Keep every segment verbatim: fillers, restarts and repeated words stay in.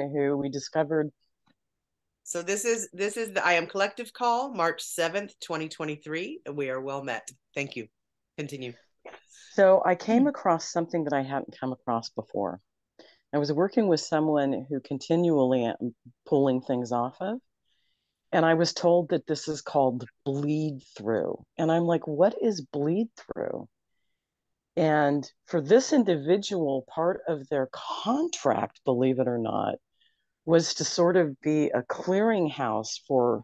who we discovered. So this is this is the I Am Collective Call, March seventh, twenty twenty-three, and we are well met. Thank you. Continue. So I came across something that I hadn't come across before. I was working with someone who continually am pulling things off of, and I was told that this is called bleed through. And I'm like, what is bleed through? And for this individual, part of their contract, believe it or not, was to sort of be a clearinghouse for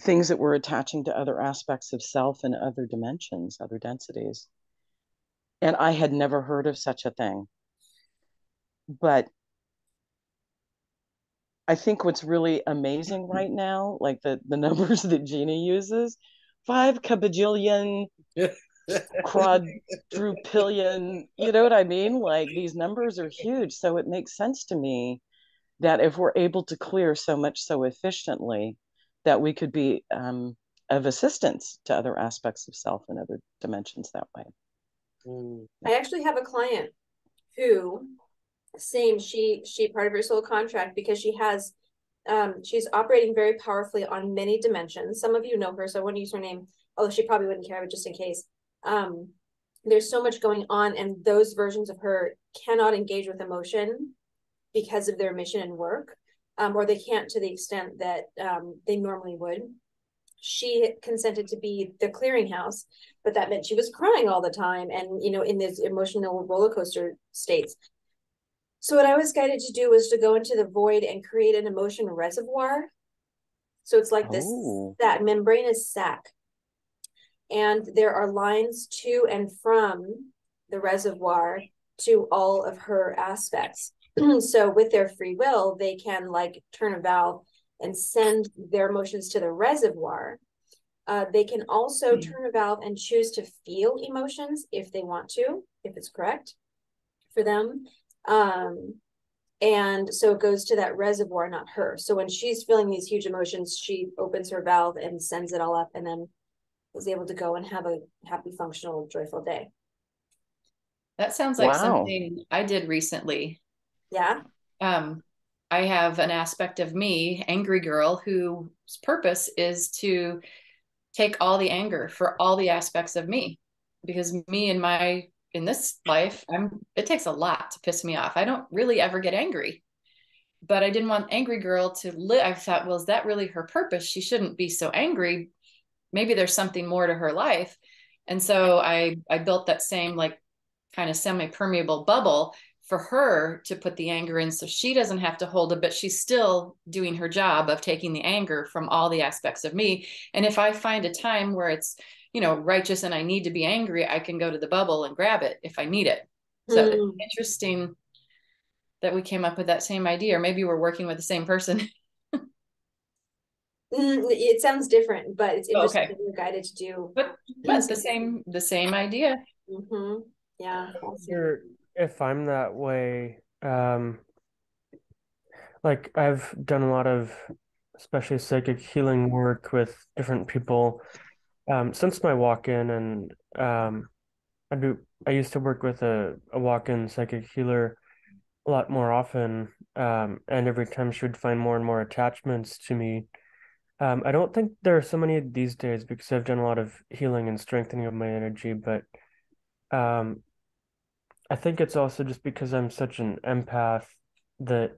things that were attaching to other aspects of self and other dimensions, other densities. And I had never heard of such a thing. But I think what's really amazing right now, like the, the numbers that Gina uses, five cabajillion, quadrupillion, you know what I mean? Like, these numbers are huge. So it makes sense to me that if we're able to clear so much so efficiently, that we could be um, of assistance to other aspects of self and other dimensions that way. I actually have a client who, same, she she part of her soul contract, because she has, um, she's operating very powerfully on many dimensions. Some of you know her, so I wouldn't use her name. Oh, she probably wouldn't care, but just in case. Um, there's so much going on, and those versions of her cannot engage with emotion because of their mission and work, um, or they can't to the extent that um, they normally would. She consented to be the clearinghouse, but that meant she was crying all the time and, you know, in this emotional roller coaster states. So what I was guided to do was to go into the void and create an emotion reservoir. So it's like this, oh. that membranous sac. And there are lines to and from the reservoir to all of her aspects. So with their free will, they can like turn a valve and send their emotions to the reservoir. Uh, they can also mm. turn a valve and choose to feel emotions if they want to, if it's correct for them. Um, and so it goes to that reservoir, not her. So when she's feeling these huge emotions, she opens her valve and sends it all up, and then was able to go and have a happy, functional, joyful day. That sounds like wow. something I did recently. Yeah. Um, I have an aspect of me, angry girl, whose purpose is to take all the anger for all the aspects of me, because me and my, in this life, I'm, it takes a lot to piss me off. I don't really ever get angry, but I didn't want angry girl to live. I thought, well, is that really her purpose? She shouldn't be so angry. Maybe there's something more to her life. And so I, I built that same like kind of semi-permeable bubble for her to put the anger in, so she doesn't have to hold it, but she's still doing her job of taking the anger from all the aspects of me. And if I find a time where it's, you know, righteous and I need to be angry, I can go to the bubble and grab it if I need it. So mm. it's interesting that we came up with that same idea, or maybe we're working with the same person. It sounds different, but it's interesting okay. that you're guided to do. But, but the same, the same idea. Mm-hmm. Yeah. You're, if I'm that way, um, like I've done a lot of, especially psychic healing work with different people um, since my walk-in, and um, I do. I used to work with a, a walk-in psychic healer a lot more often, um, and every time she would find more and more attachments to me. Um, I don't think there are so many these days because I've done a lot of healing and strengthening of my energy, but um, I think it's also just because I'm such an empath that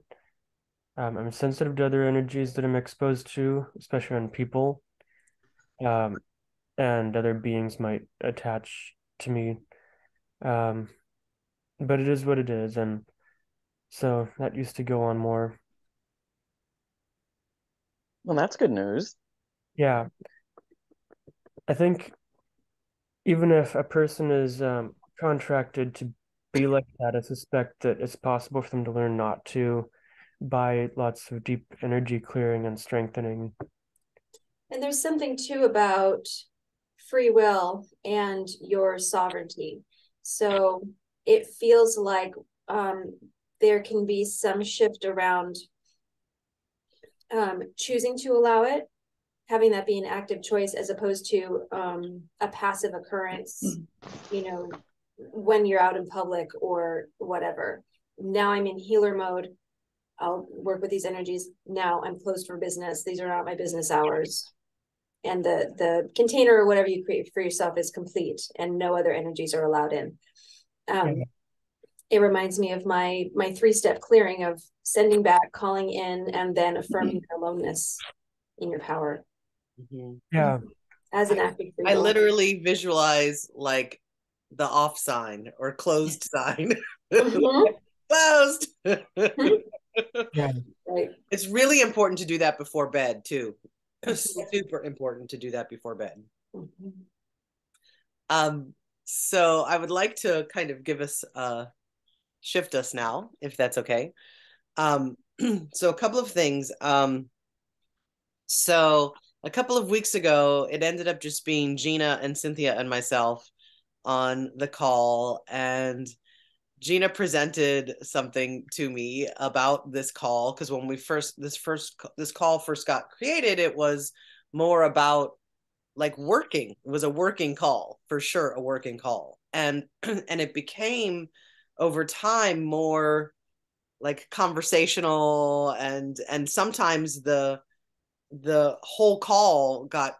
um, I'm sensitive to other energies that I'm exposed to, especially on people, um, and other beings might attach to me. Um, but it is what it is, and so that used to go on more. Well, that's good news. Yeah. I think even if a person is um, contracted to be like that, I suspect that it's possible for them to learn not to by lots of deep energy clearing and strengthening. And there's something, too, about free will and your sovereignty. So it feels like um, there can be some shift around Um, choosing to allow it, having that be an active choice as opposed to um, a passive occurrence, you know, when you're out in public or whatever. Now I'm in healer mode. I'll work with these energies now. I'm closed for business. These are not my business hours. And the, the container or whatever you create for yourself is complete and no other energies are allowed in. Um, okay. It reminds me of my, my three-step clearing of sending back, calling in, and then affirming mm-hmm. your aloneness in your power. Mm-hmm. Yeah. As an active I, I literally visualize like the off sign or closed sign. Mm-hmm. Closed. Yeah. Right. It's really important to do that before bed too. Super important to do that before bed. Mm-hmm. Um, so I would like to kind of give us uh shift us now, if that's okay. Um, so a couple of things. Um, so a couple of weeks ago, it ended up just being Gina and Cynthia and myself on the call, and Gina presented something to me about this call, because when we first this first this call first got created, it was more about like working. It was a working call, for sure, a working call. And and it became over time more like conversational, and and sometimes the the whole call got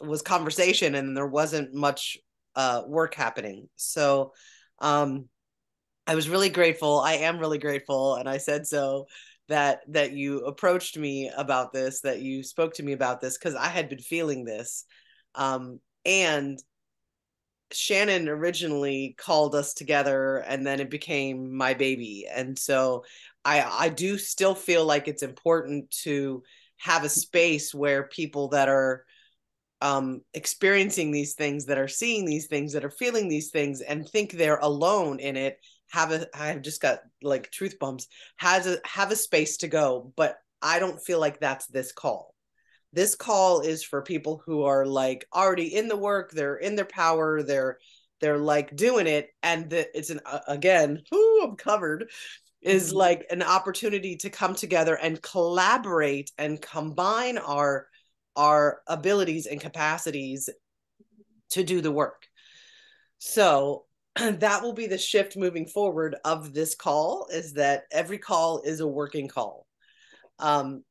was conversation and there wasn't much uh work happening. So um I was really grateful. I am really grateful. And I said so that that you approached me about this, that you spoke to me about this, because I had been feeling this. Um, and Shannon originally called us together, and then it became my baby. And so I, I do still feel like it's important to have a space where people that are um experiencing these things, that are seeing these things, that are feeling these things, and think they're alone in it, have a I've just got like truth bumps, has a have a space to go. But I don't feel like that's this call. This call is for people who are like already in the work, they're in their power, they're they're like doing it, and the, it's an uh, again, whoo, I'm covered, is mm-hmm. like an opportunity to come together and collaborate and combine our our abilities and capacities to do the work. So that will be the shift moving forward of this call, is that every call is a working call. Um,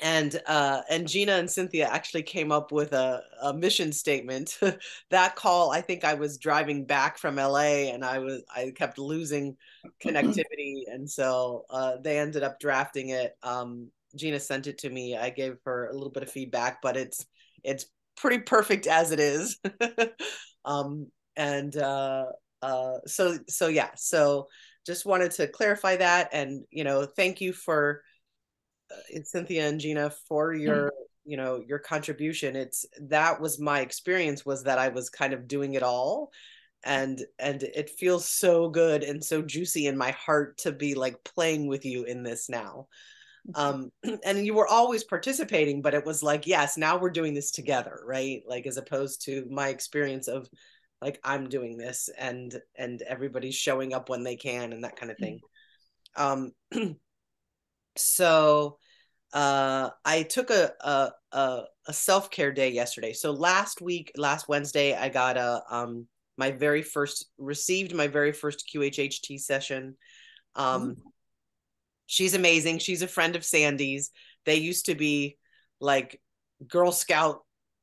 and uh, and Gina and Cynthia actually came up with a, a mission statement. That call, I think I was driving back from L A and I was I kept losing connectivity. And so uh, they ended up drafting it. Um, Gina sent it to me. I gave her a little bit of feedback, but it's it's pretty perfect as it is. um, and uh, uh, so so yeah. So just wanted to clarify that, and you know, thank you for uh, Cynthia and Gina for your mm-hmm. you know your contribution. It's that was my experience, was that I was kind of doing it all, and and it feels so good and so juicy in my heart to be like playing with you in this now. Um, and you were always participating, but it was like, yes, now we're doing this together, right? Like, as opposed to my experience of like, I'm doing this and, and everybody's showing up when they can and that kind of thing. Um, so, uh, I took a, a, a, a self-care day yesterday. So last week, last Wednesday, I got a, um, my very first received my very first Q H H T session. Um, mm-hmm. She's amazing. She's a friend of Sandy's. They used to be like Girl Scout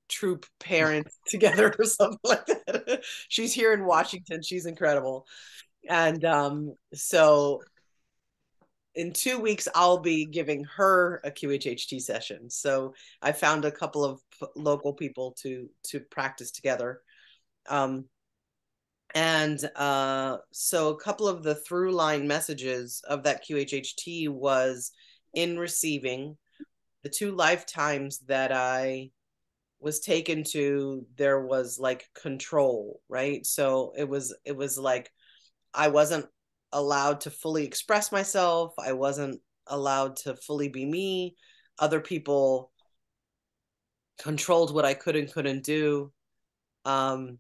troop parents together or something like that. She's here in Washington. She's incredible. And um, so in two weeks, I'll be giving her a Q H H T session. So I found a couple of local people to to practice together. Um, And uh, so a couple of the through line messages of that Q H H T was in receiving the two lifetimes that I was taken to. There was like control, right? So it was, it was like, I wasn't allowed to fully express myself. I wasn't allowed to fully be me. Other people controlled what I could and couldn't do. Um,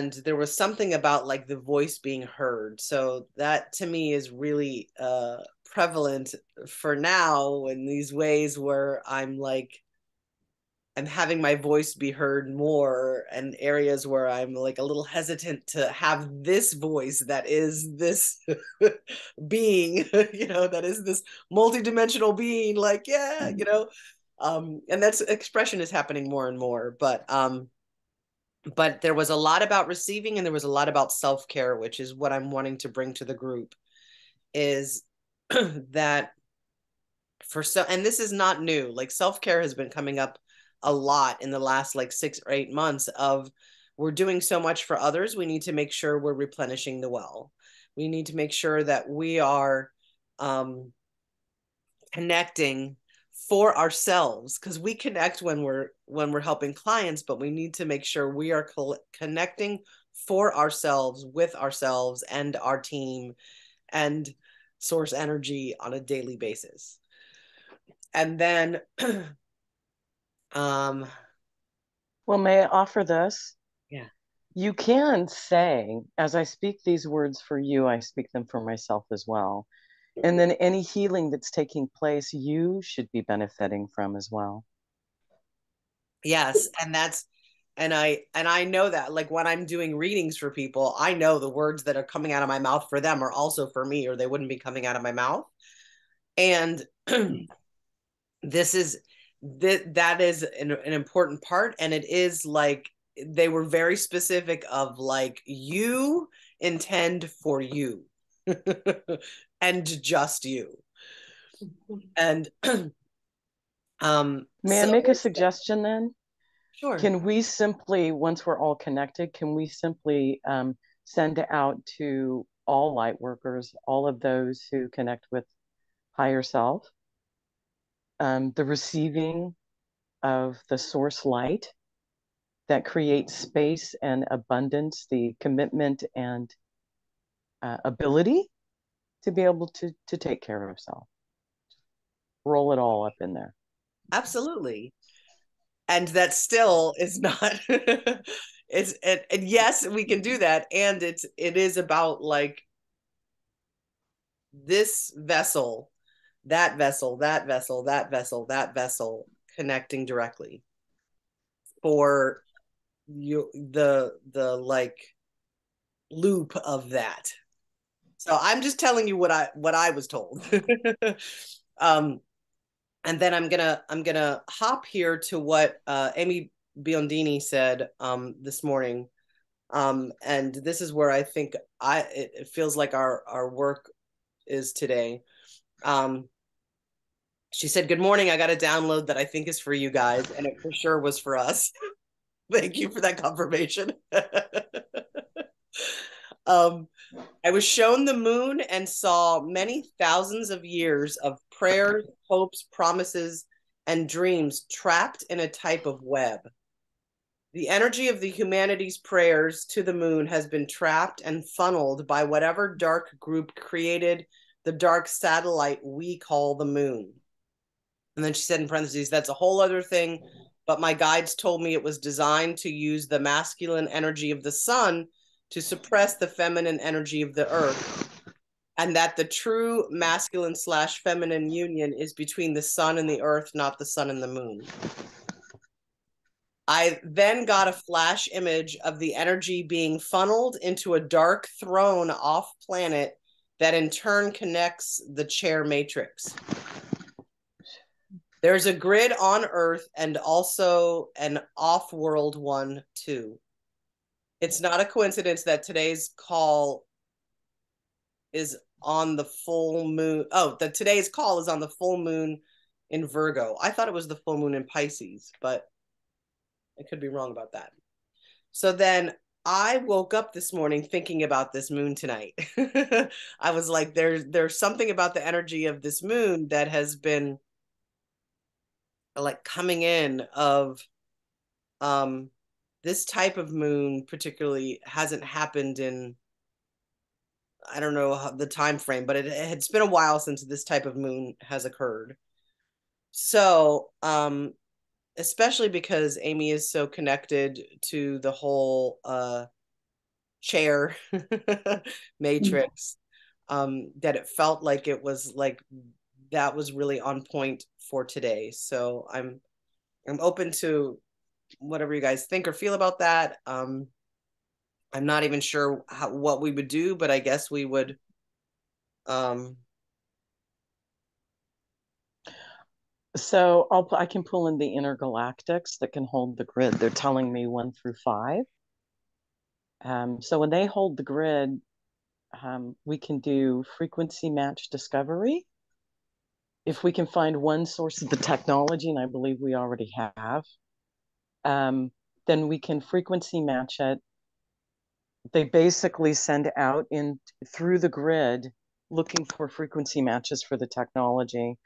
And there was something about like the voice being heard. So that to me is really uh, prevalent for now in these ways where I'm like, I'm having my voice be heard more, and areas where I'm like a little hesitant to have this voice that is this being, you know, that is this multidimensional being, like, yeah, you know, um, and that's expression is happening more and more. But, um, but there was a lot about receiving, and there was a lot about self-care, which is what I'm wanting to bring to the group, is that for so, and this is not new, like self-care has been coming up a lot in the last like six or eight months of we're doing so much for others. We need to make sure we're replenishing the well. We need to make sure that we are um, connecting for ourselves, because we connect when we're, when we're helping clients, but we need to make sure we are co- connecting for ourselves with ourselves and our team and source energy on a daily basis. And then, um, well, may I offer this? Yeah. You can say, as I speak these words for you, I speak them for myself as well. And then any healing that's taking place, you should be benefiting from as well. Yes. And that's, and I, and I know that, like, when I'm doing readings for people, I know the words that are coming out of my mouth for them are also for me, or they wouldn't be coming out of my mouth. And this is, th- that is an, an important part. And it is like, they were very specific of like, you intend for you. And just you. And um may so- I make a suggestion then? Sure. Can we simply, once we're all connected, can we simply um send out to all light workers, all of those who connect with higher self, um the receiving of the source light that creates space and abundance, the commitment and Uh, ability to be able to to take care of yourself. Roll it all up in there. Absolutely. And that still is not it's and, and yes, we can do that. And it's it is about like this vessel, that vessel, that vessel, that vessel, that vessel connecting directly for you, the the like loop of that. So I'm just telling you what I what I was told. um, and then I'm gonna I'm gonna hop here to what uh, Amy Biondini said um, this morning, um, and this is where I think I it, it feels like our our work is today. Um, she said, "Good morning. I got a download that I think is for you guys, and it for sure was for us." Thank you for that confirmation. Um, I was shown the moon and saw many thousands of years of prayers, hopes, promises, and dreams trapped in a type of web. The energy of the humanity's prayers to the moon has been trapped and funneled by whatever dark group created the dark satellite we call the moon. And then she said in parentheses, that's a whole other thing, but my guides told me it was designed to use the masculine energy of the sun to suppress the feminine energy of the earth, and that the true masculine slash feminine union is between the sun and the earth, not the sun and the moon. I then got a flash image of the energy being funneled into a dark throne off planet that in turn connects the chair matrix. There's a grid on earth and also an off-world one too. It's not a coincidence that today's call is on the full moon. Oh, that today's call is on the full moon in Virgo. I thought it was the full moon in Pisces, but I could be wrong about that. So then I woke up this morning thinking about this moon tonight. I was like, there's, there's something about the energy of this moon that has been like coming in of, um, this type of moon particularly hasn't happened in, I don't know how, the time frame, but it, it's been a while since this type of moon has occurred. So, um, especially because Amy is so connected to the whole uh, chair matrix, um, that it felt like it was like, that was really on point for today. So I'm I'm open to whatever you guys think or feel about that. Um, I'm not even sure how, what we would do, but I guess we would. Um, so I'll I can pull in the intergalactics that can hold the grid. They're telling me one through five. Um, so when they hold the grid, um, we can do frequency match discovery. If we can find one source of the technology, and I believe we already have, um, then we can frequency match it. They basically send out in through the grid looking for frequency matches for the technology.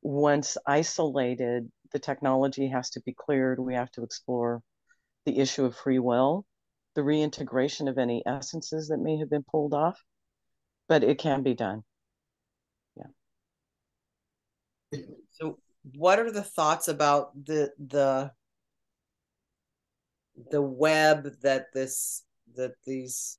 Once isolated, the technology has to be cleared. We have to explore the issue of free will, the reintegration of any essences that may have been pulled off, but it can be done. Yeah. So what are the thoughts about the the the web that this that these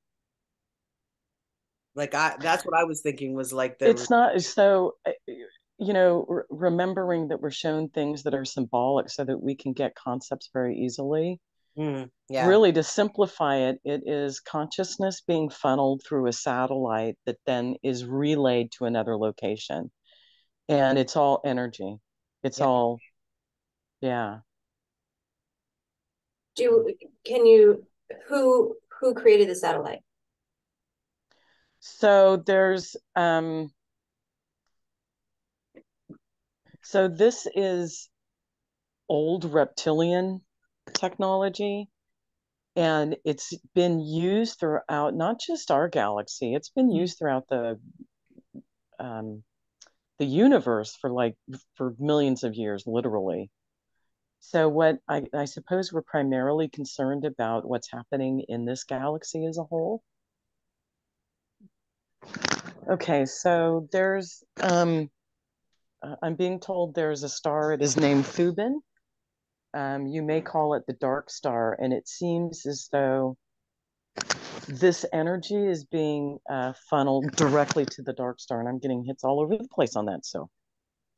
like I that's what I was thinking was like the it's not so you know re remembering that we're shown things that are symbolic so that we can get concepts very easily. Mm, yeah. Really, to simplify it, it is consciousness being funneled through a satellite that then is relayed to another location. And it's all energy. It's yeah. all, yeah. Do, can you, who, who created the satellite? So there's, um, so this is old reptilian technology, and it's been used throughout not just our galaxy, it's been used throughout the um the universe for like for millions of years, literally. So what I, I suppose we're primarily concerned about what's happening in this galaxy as a whole. Okay, so there's um I'm being told there's a star, it is named Thuban. Um, you may call it the dark star, and it seems as though this energy is being uh, funneled directly to the dark star, and I'm getting hits all over the place on that, so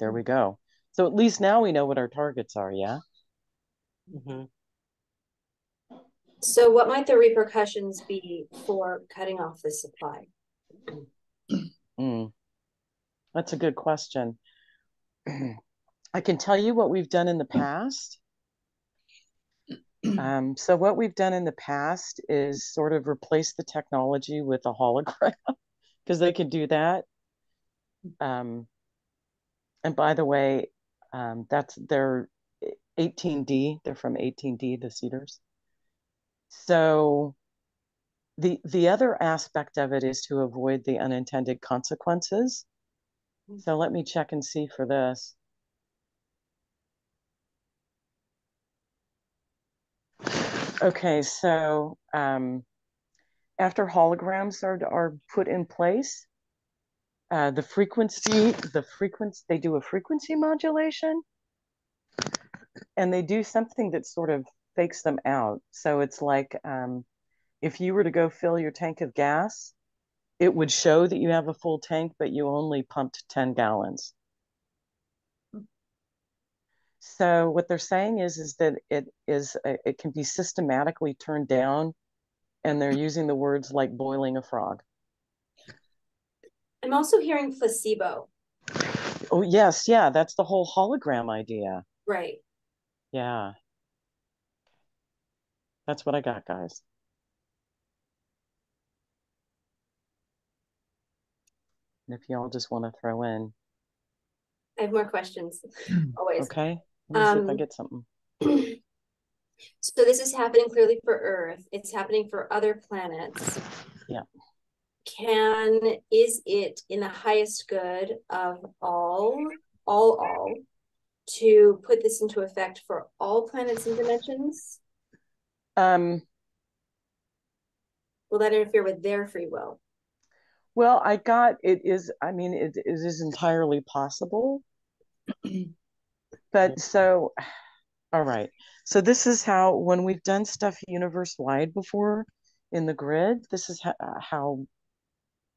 there we go. So at least now we know what our targets are, yeah? Mm-hmm. So what might the repercussions be for cutting off the supply? Mm. That's a good question. I can tell you what we've done in the past. Um, so what we've done in the past is sort of replace the technology with a hologram, because they can do that. Um, and by the way, um, that's they're eighteen D. They're from eighteen D, the Cedars. So the the other aspect of it is to avoid the unintended consequences. So let me check and see for this. Okay, so um, after holograms are are put in place, uh, the frequency, the frequency, they do a frequency modulation, and they do something that sort of fakes them out. So it's like um, if you were to go fill your tank of gas, it would show that you have a full tank, but you only pumped ten gallons. So what they're saying is, is that it is a, it can be systematically turned down, and they're using the words like boiling a frog. I'm also hearing placebo. Oh, yes. Yeah. That's the whole hologram idea. Right. Yeah. That's what I got, guys. And if y'all just want to throw in. I have more questions. Always. Okay. Let me see if I get something. So this is happening clearly for Earth. It's happening for other planets. Yeah. Can, is it in the highest good of all, all, all, to put this into effect for all planets and dimensions? Um. Will that interfere with their free will? Well, I got, it is, I mean, it, it is entirely possible. But so, all right. So this is how, when we've done stuff universe wide before in the grid, this is how, how,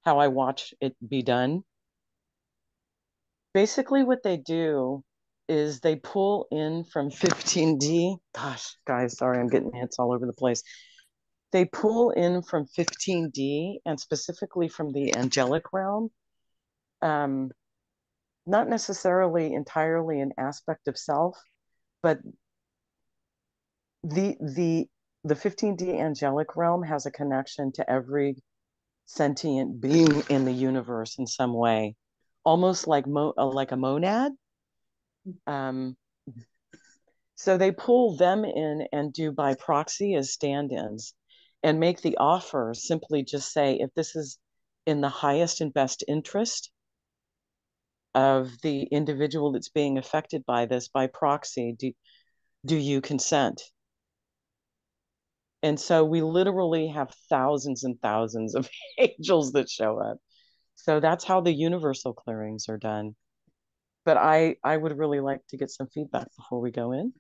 how I watch it be done. Basically what they do is they pull in from fifteen D. Gosh, guys, sorry, I'm getting hits all over the place. They pull in from fifteen D and specifically from the angelic realm, um, not necessarily entirely an aspect of self, but the the the fifteen D angelic realm has a connection to every sentient being in the universe in some way, almost like mo like a monad. Um, so they pull them in and do by proxy as stand-ins and make the offer, simply just say, if this is in the highest and best interest of the individual that's being affected by this, by proxy, do, do you consent? And so we literally have thousands and thousands of angels that show up. So that's how the universal clearings are done. But I, I would really like to get some feedback before we go in.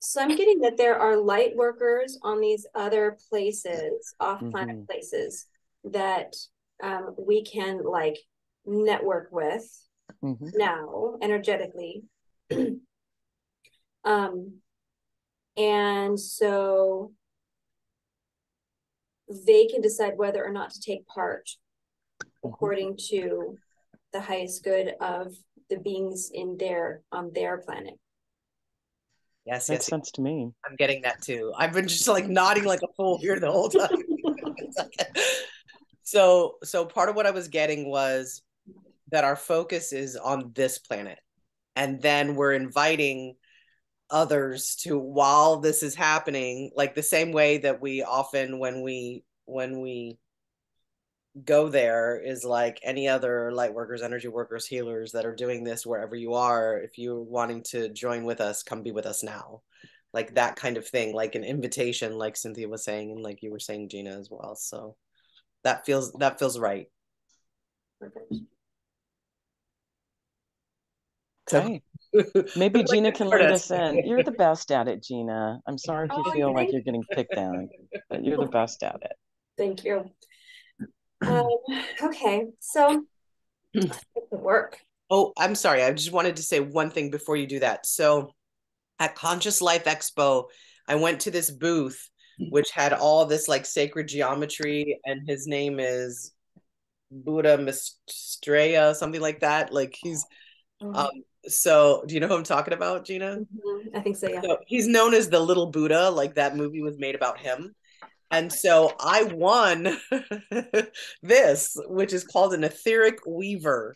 So I'm getting that there are light workers on these other places, off-planet mm-hmm. places, that um, we can like network with mm-hmm. now, energetically. um, and so they can decide whether or not to take part according to the highest good of the beings in their on their planet. Yes, makes yes, sense to me. I'm getting that too. I've been just like nodding like a fool here the whole time. so, so part of what I was getting was that our focus is on this planet, and then we're inviting others to, while this is happening, like the same way that we often when we when we. go there is like any other light workers, energy workers, healers that are doing this wherever you are. If you're wanting to join with us, come be with us now. Like that kind of thing, like an invitation, like Cynthia was saying, and like you were saying, Gina, as well. So that feels that feels right. Perfect. Okay. Maybe Gina can lead us in. You're the best at it, Gina. I'm sorry if you oh, feel okay. like you're getting picked down, but you're the best at it. Thank you. Um, okay, so let's make the work. Oh, I'm sorry. I just wanted to say one thing before you do that. So at Conscious Life Expo, I went to this booth, which had all this like sacred geometry, and his name is Buddha Mistreya, something like that. Like he's, mm-hmm. um, so do you know who I'm talking about, Gina? Mm-hmm. I think so, yeah. So he's known as the Little Buddha, like that movie was made about him. And so I won this, which is called an etheric weaver.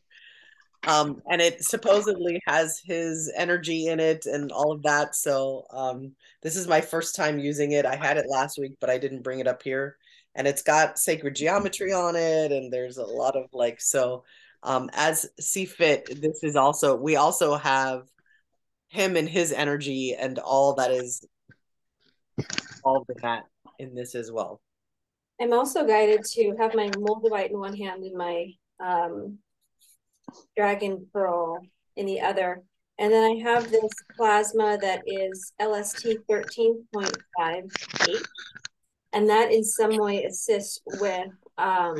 Um, and it supposedly has his energy in it and all of that. So um, this is my first time using it. I had it last week, but I didn't bring it up here. And it's got sacred geometry on it. And there's a lot of like, so um, as see fit, this is also, we also have him and his energy and all that is involved in that. In this as well. I'm also guided to have my moldavite in one hand and my um, dragon pearl in the other. And then I have this plasma that is L S T thirteen point five eight. And that in some way assists with um,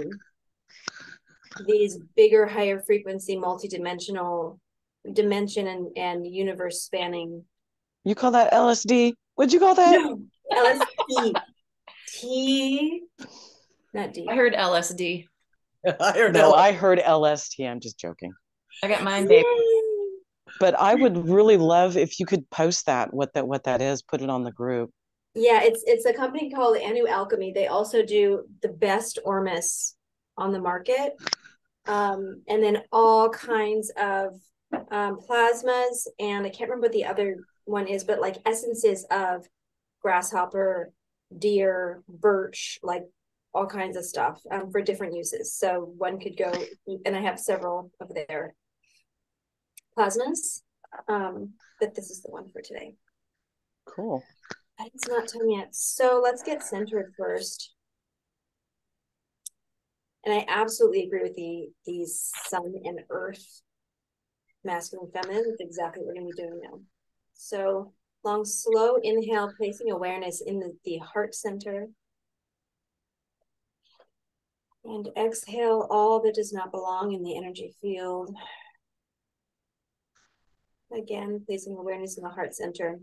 these bigger, higher frequency, multidimensional dimension and, and universe spanning. You call that L S D? What'd you call that? No, L S D. T, not D. I heard L S D. I heard no, L S D. I heard L S T. I'm just joking. I got mine, baby. But I would really love if you could post that, what that what that is, put it on the group. Yeah, it's it's a company called Anu Alchemy. They also do the best Ormus on the market, um, and then all kinds of um, plasmas, and I can't remember what the other one is, but like essences of grasshopper, deer, birch, like all kinds of stuff um, for different uses. So one could go, and I have several of their plasmas, um, but this is the one for today. Cool. It's not time yet. So let's get centered first. And I absolutely agree with the, the sun and earth, masculine, feminine. That's exactly what we're going to be doing now. So long, slow inhale, placing awareness in the, the heart center. And exhale all that does not belong in the energy field. Again, placing awareness in the heart center.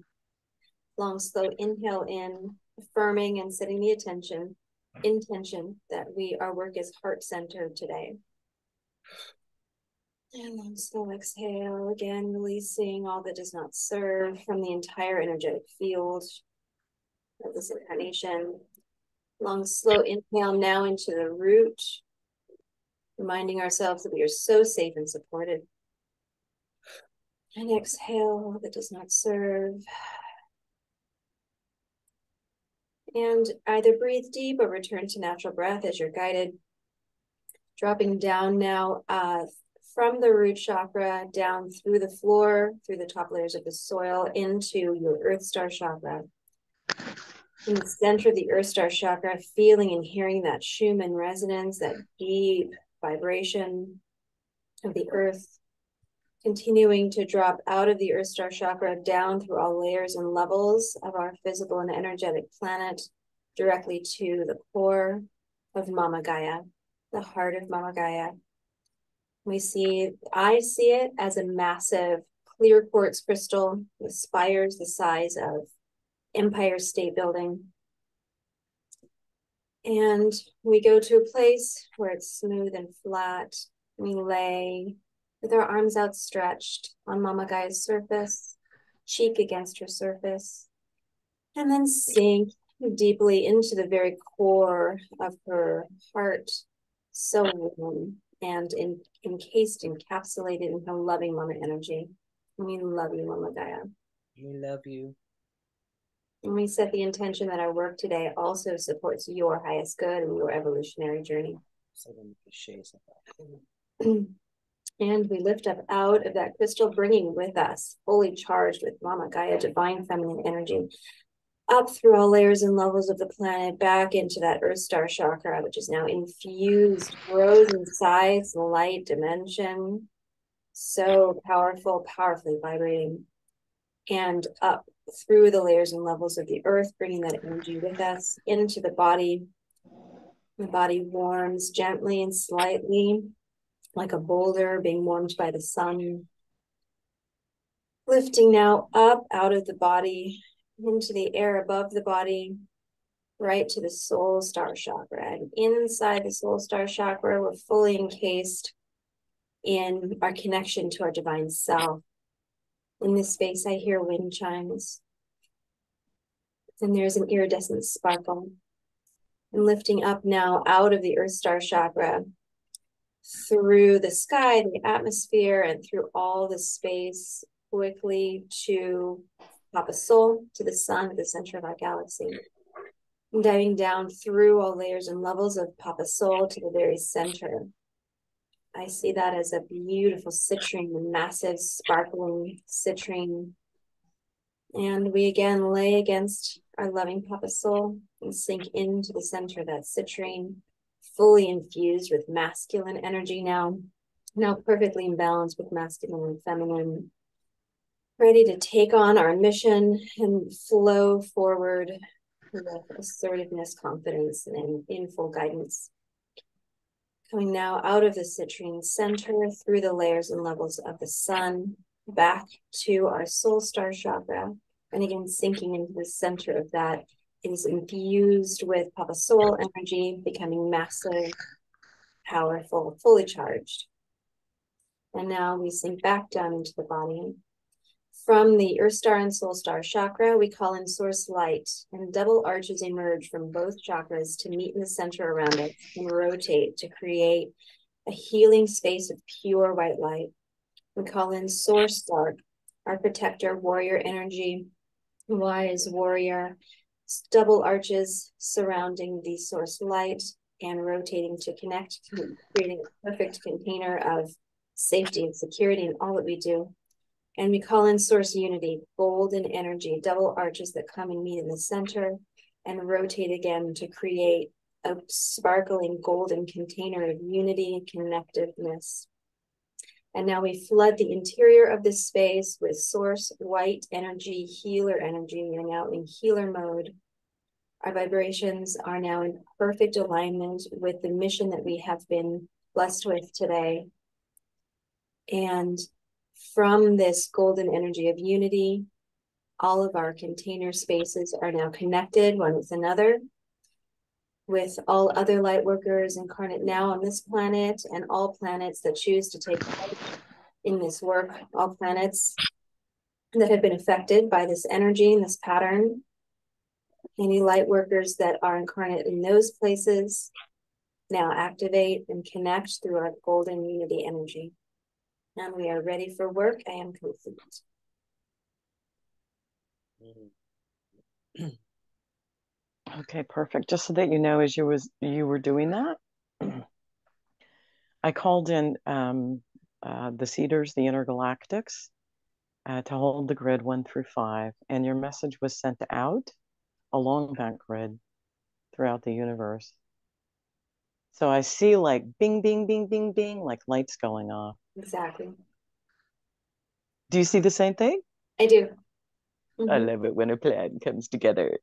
Long, slow inhale in, affirming and setting the attention, intention that we, our work is heart-centered today. And long, slow exhale, again, releasing all that does not serve from the entire energetic field of this incarnation. Long, slow inhale now into the root, reminding ourselves that we are so safe and supported. And exhale that does not serve. And either breathe deep or return to natural breath as you're guided. Dropping down now uh, from the root chakra, down through the floor, through the top layers of the soil, into your Earth Star chakra. In the center of the Earth Star chakra, feeling and hearing that Schumann resonance, that deep vibration of the Earth. Continuing to drop out of the Earth Star chakra down through all layers and levels of our physical and energetic planet, directly to the core of Mama Gaia, the heart of Mama Gaia. We see, I see it as a massive clear quartz crystal with spires the size of Empire State Building. And we go to a place where it's smooth and flat. We lay with our arms outstretched on Mama Gaia's surface, cheek against her surface, and then sink deeply into the very core of her heart, so warm and in, encased, encapsulated in her loving Mama energy. We love you, Mama Gaia. We love you. And we set the intention that our work today also supports your highest good and your evolutionary journey. And we lift up out of that crystal, bringing with us, fully charged with Mama Gaia, divine feminine energy, up through all layers and levels of the planet, back into that Earth Star chakra, which is now infused, grows in size, light, dimension, so powerful, powerfully vibrating, and up through the layers and levels of the Earth, bringing that energy with us into the body. The body warms gently and slightly, like a boulder being warmed by the sun. Lifting now up out of the body, into the air above the body, right to the Soul Star chakra. And inside the Soul Star chakra, we're fully encased in our connection to our divine self. In this space, I hear wind chimes. And there's an iridescent sparkle. And lifting up now out of the Earth Star chakra, through the sky, the atmosphere, and through all the space, quickly to Papa Sol, to the sun, at the center of our galaxy. And diving down through all layers and levels of Papa Sol to the very center. I see that as a beautiful citrine, massive, sparkling citrine. And we again lay against our loving Papa Sol and sink into the center of that citrine, fully infused with masculine energy now, now perfectly in balance with masculine and feminine, ready to take on our mission and flow forward with assertiveness, confidence, and in full guidance. Coming now out of the citrine center, through the layers and levels of the sun, back to our Soul Star chakra, and again sinking into the center of that. It is infused with Papa Sol energy, becoming massive, powerful, fully charged. And now we sink back down into the body. From the Earth Star and Soul Star chakra, we call in source light, and double arches emerge from both chakras to meet in the center around it and rotate to create a healing space of pure white light. We call in source dark, our protector, warrior energy, wise warrior. Double arches surrounding the source light and rotating to connect, creating a perfect container of safety and security in all that we do. And we call in source unity, golden energy, double arches that come and meet in the center and rotate again to create a sparkling golden container of unity and connectiveness. And now we flood the interior of this space with source white energy, healer energy. We are now in healer mode. Our vibrations are now in perfect alignment with the mission that we have been blessed with today. And from this golden energy of unity. All of our container spaces are now connected one with another, with all other light workers incarnate now on this planet and all planets that choose to take part in this work, all planets that have been affected by this energy and this pattern, any light workers that are incarnate in those places now activate and connect through our golden unity energy. And we are ready for work. I am complete. Okay, perfect. Just so that you know, as you was you were doing that, I called in um, uh, the Cedars, the Intergalactics, uh, to hold the grid one through five, and your message was sent out along that grid throughout the universe. So I see like bing, bing, bing, bing, bing, like lights going off. Exactly. Do you see the same thing? I do. Mm-hmm. I love it when a plan comes together.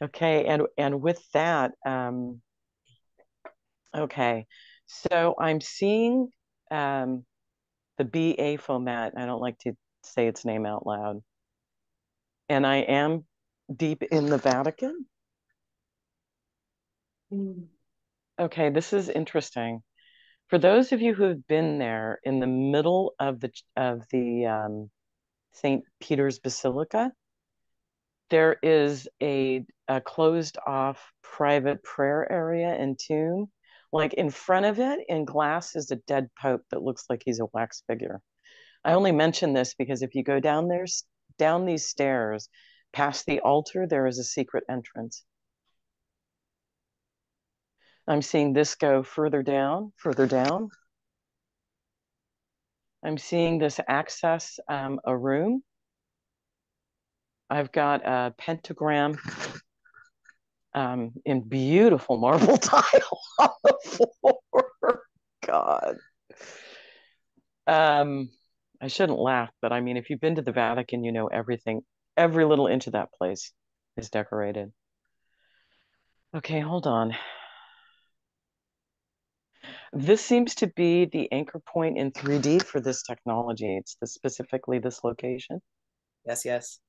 Okay, and and with that, um, okay, so I'm seeing um, the B A format. I don't like to say its name out loud, and I am deep in the Vatican. Mm. Okay, this is interesting. For those of you who have been there, in the middle of the of the um, Saint Peter's Basilica, there is a, a closed off private prayer area and tomb. Like in front of it, in glass, is a dead pope that looks like he's a wax figure. I only mention this because if you go down there, down these stairs, past the altar, there is a secret entrance. I'm seeing this go further down, further down. I'm seeing this access um, a room. I've got a pentagram um, in beautiful marble tile on the floor. God. Um, I shouldn't laugh, but I mean, if you've been to the Vatican, you know everything. Every little inch of that place is decorated. Okay, hold on. This seems to be the anchor point in three D for this technology. It's the, specifically this location. Yes, yes.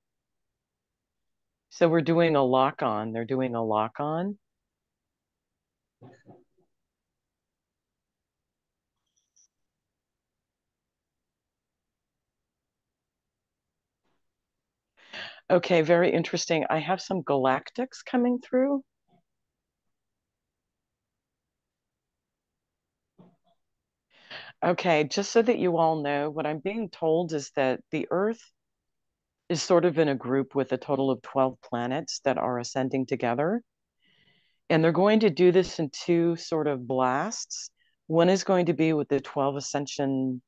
So we're doing a lock-on. They're doing a lock-on. Okay, very interesting. I have some galactics coming through. Okay, just so that you all know, what I'm being told is that the Earth is sort of in a group with a total of twelve planets that are ascending together. And they're going to do this in two sort of blasts. One is going to be with the twelve ascension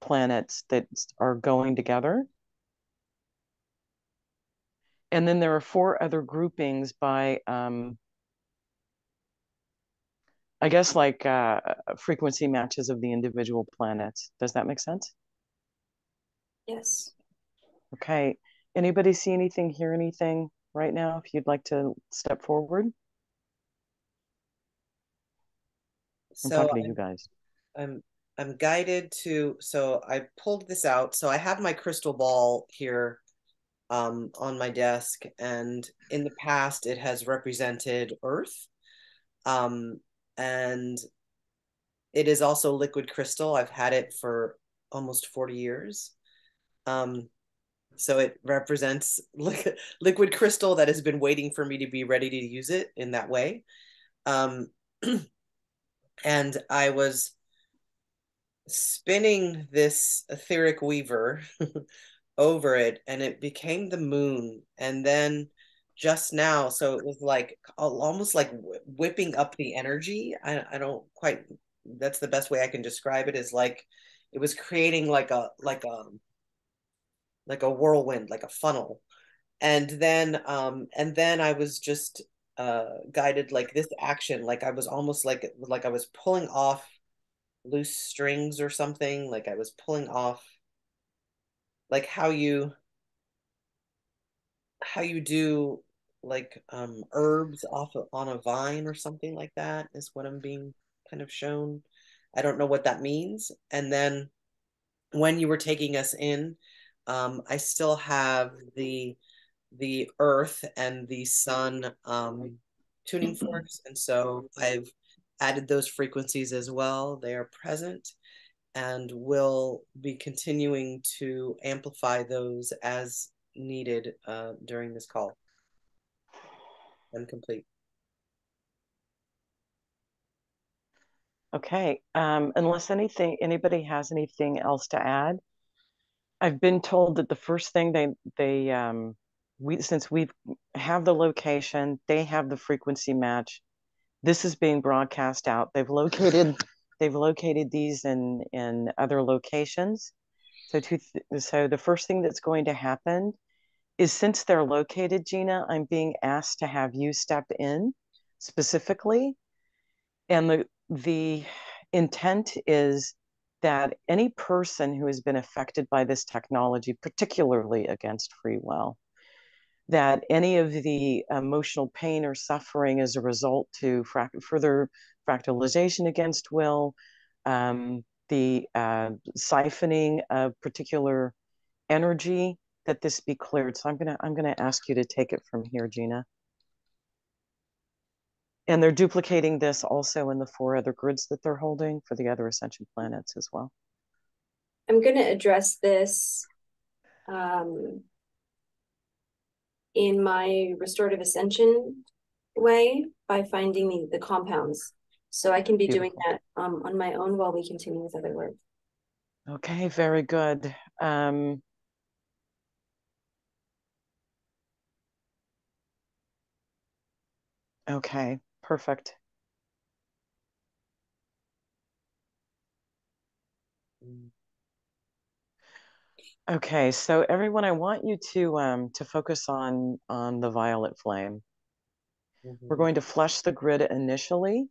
planets that are going together. And then there are four other groupings by... Um, I guess like uh, frequency matches of the individual planets. Does that make sense? Yes. Okay. Anybody see anything, hear anything right now if you'd like to step forward? So I'm talking to you guys. I'm, I'm guided to, so I pulled this out. So I have my crystal ball here um, on my desk, and in the past it has represented Earth. Um, And it is also liquid crystal. I've had it for almost forty years. Um, so it represents li liquid crystal that has been waiting for me to be ready to use it in that way. Um, and I was spinning this etheric weaver over it, and it became the moon. And then just now, so it was like almost like whipping up the energy. I, I don't quite, that's the best way I can describe it, is like it was creating like a like a like a whirlwind, like a funnel. And then um and then I was just uh guided like this action, like I was almost like like I was pulling off loose strings or something, like I was pulling off like how you how you do like um herbs off of, on a vine or something like that, is what I'm being kind of shown. I don't know what that means. And then when you were taking us in, um, I still have the the earth and the sun um, tuning forks. And so I've added those frequencies as well. They are present and will be continuing to amplify those as needed uh, during this call. I'm complete. Okay, um, unless anything, anybody has anything else to add? I've been told that the first thing they, they um, we, since we have the location, they have the frequency match. This is being broadcast out. They've located, they've located these in, in other locations. So, to th so the first thing that's going to happen is, since they're located, Gina, I'm being asked to have you step in specifically. And the, the intent is that any person who has been affected by this technology, particularly against free will, that any of the emotional pain or suffering as a result to fract further fractalization against will, um, the uh, siphoning of particular energy, that this be cleared. So I'm gonna I'm gonna ask you to take it from here, Gina. And they're duplicating this also in the four other grids that they're holding for the other Ascension planets as well. I'm going to address this um, in my restorative ascension way by finding the, the compounds. So I can be Beautiful. doing that um, on my own while we continue with other work. Okay, very good. Um, okay. Perfect. Okay, so everyone, I want you to um, to focus on on the violet flame. Mm-hmm. We're going to flush the grid initially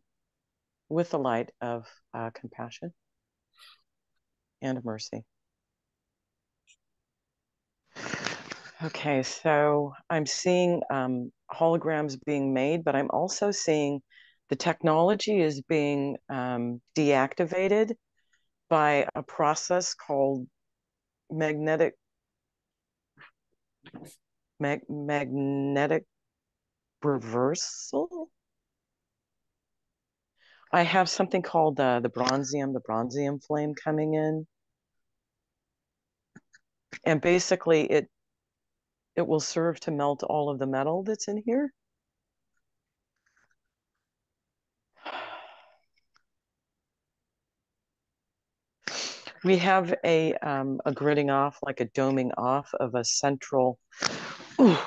with the light of uh, compassion and mercy. Okay, so I'm seeing um, holograms being made, but I'm also seeing the technology is being um, deactivated by a process called magnetic mag magnetic reversal. I have something called uh, the bronzium, the bronzium flame coming in, and basically it. It will serve to melt all of the metal that's in here. We have a, um, a gridding off, like a doming off of a central. Ooh.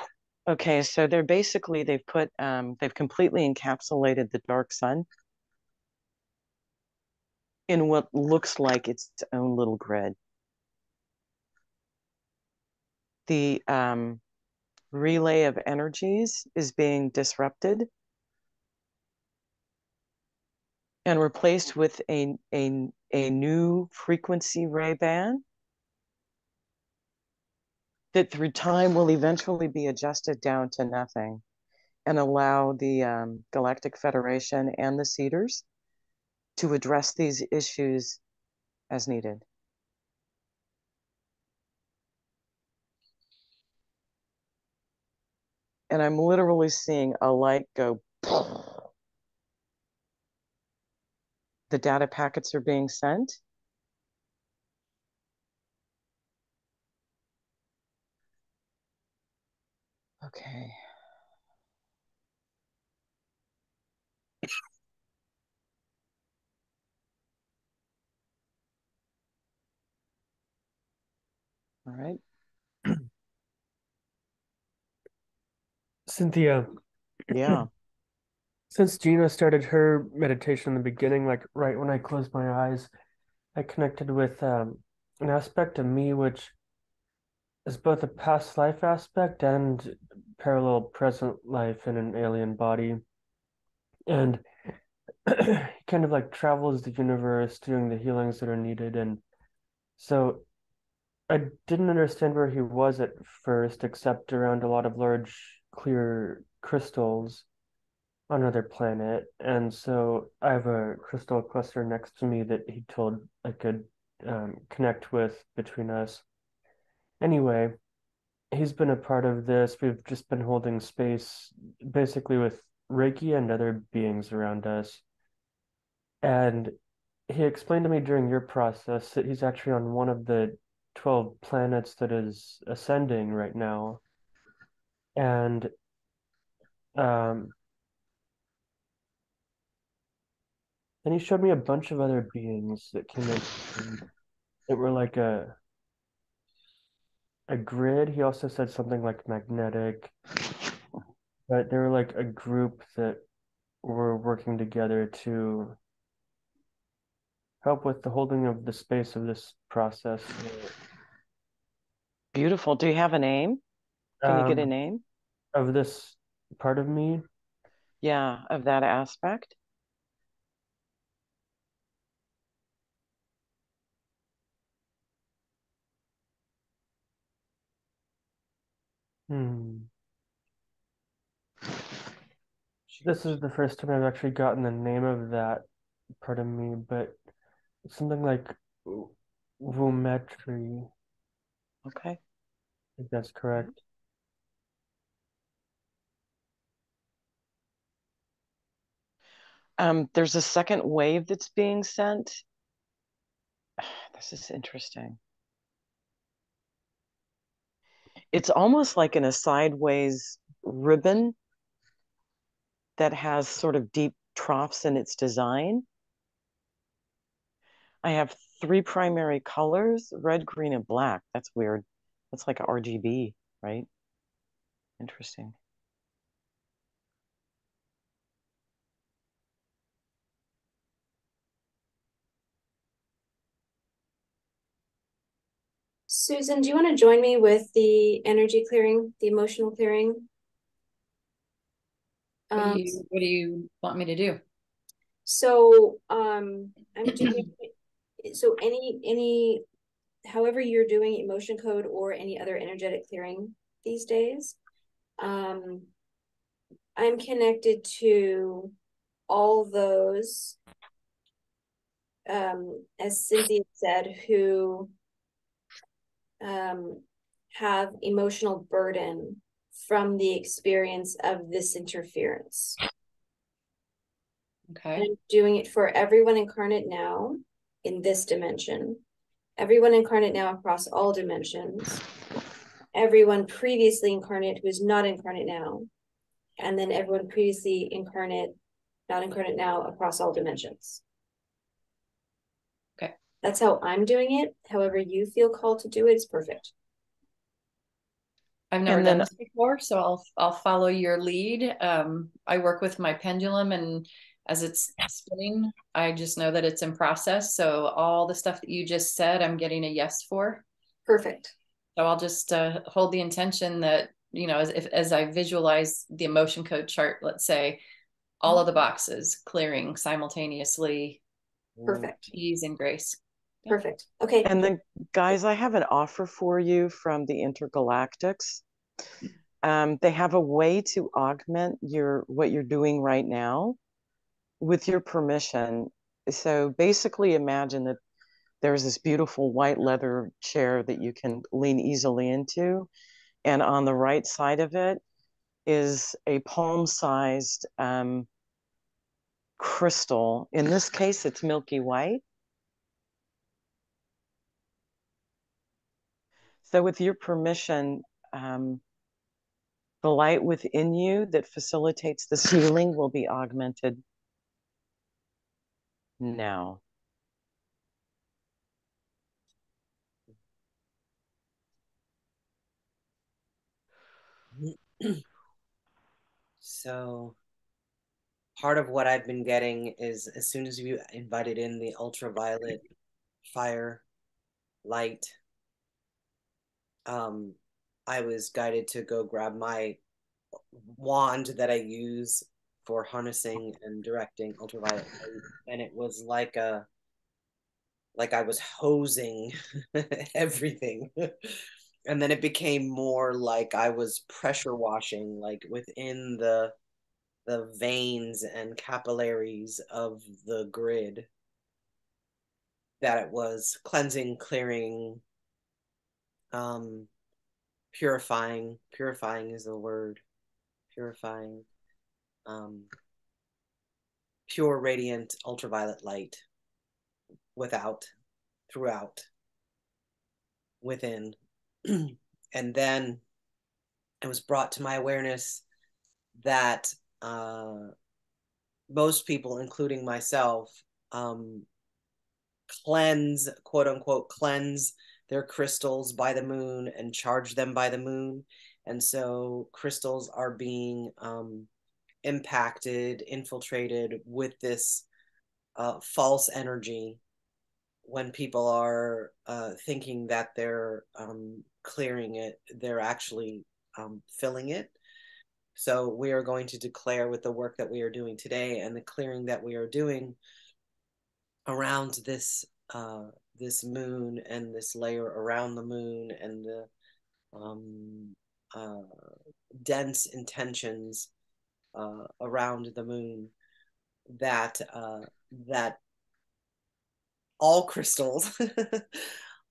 Okay, so they're basically, they've put, um, they've completely encapsulated the dark sun in what looks like its own little grid. The um, relay of energies is being disrupted and replaced with a, a, a new frequency ray band that through time will eventually be adjusted down to nothing and allow the um, Galactic Federation and the Cedars to address these issues as needed. And I'm literally seeing a light go. The data packets are being sent. Okay. All right. Cynthia, yeah. Since Gina started her meditation in the beginning, like right when I closed my eyes, I connected with um, an aspect of me which is both a past life aspect and parallel present life in an alien body, and kind of like travels the universe doing the healings that are needed. And so I didn't understand where he was at first, except around a lot of large clear crystals another planet, and so I have a crystal cluster next to me that he told I could um, connect with between us. Anyway, he's been a part of this. We've just been holding space basically with Reiki and other beings around us. And he explained to me during your process that he's actually on one of the twelve planets that is ascending right now. And um then he showed me a bunch of other beings that came in that were like a a grid. He also said something like magnetic, but they were like a group that were working together to help with the holding of the space of this process. Beautiful. Do you have a name? Can um, you get a name? Of this part of me? Yeah, of that aspect. Hmm. This is the first time I've actually gotten the name of that part of me, but it's something like Vumetri. Okay. I think that's correct. Um, there's a second wave that's being sent. This is interesting. It's almost like in a sideways ribbon that has sort of deep troughs in its design. I have three primary colors, red, green, and black. That's weird. That's like a R G B, right? Interesting. Susan, do you want to join me with the energy clearing, the emotional clearing? Um, what, do you, what do you want me to do? So um, I'm doing, so any, any, however you're doing emotion code or any other energetic clearing these days, um, I'm connected to all those, um, as Cynthia said, who Um, have emotional burden from the experience of this interference. Okay. And I'm doing it for everyone incarnate now in this dimension, everyone incarnate now across all dimensions, everyone previously incarnate who is not incarnate now, and then everyone previously incarnate, not incarnate now across all dimensions. That's how I'm doing it. However you feel called to do it is perfect. I've never and done then, this before, so I'll I'll follow your lead. Um, I work with my pendulum, and as it's spinning, I just know that it's in process. So all the stuff that you just said, I'm getting a yes for. Perfect. So I'll just uh, hold the intention that, you know, as if, as I visualize the emotion code chart, let's say, all of the boxes clearing simultaneously. Perfect. Ease and grace. Perfect. Okay. And then, guys, I have an offer for you from the Intergalactics. Um, they have a way to augment your what you're doing right now with your permission. So basically imagine that there's this beautiful white leather chair that you can lean easily into. And on the right side of it is a palm-sized um, crystal. In this case, it's milky white. So with your permission, um, the light within you that facilitates this healing will be augmented now. So part of what I've been getting is, as soon as you invited in the ultraviolet fire light, um, I was guided to go grab my wand that I use for harnessing and directing ultraviolet light. And it was like a, like I was hosing everything. And then it became more like I was pressure washing, like within the the veins and capillaries of the grid, that it was cleansing, clearing, um, purifying, purifying is the word, purifying, um, pure, radiant, ultraviolet light, without, throughout, within. And then it was brought to my awareness that uh, most people, including myself, um, cleanse, quote unquote, cleanse their crystals by the moon and charge them by the moon. And so crystals are being um, impacted, infiltrated with this uh, false energy when people are uh, thinking that they're um, clearing it, they're actually um, filling it. So we are going to declare with the work that we are doing today and the clearing that we are doing around this uh, this moon and this layer around the moon and the um, uh, dense intentions uh, around the moon, that uh, that all crystals,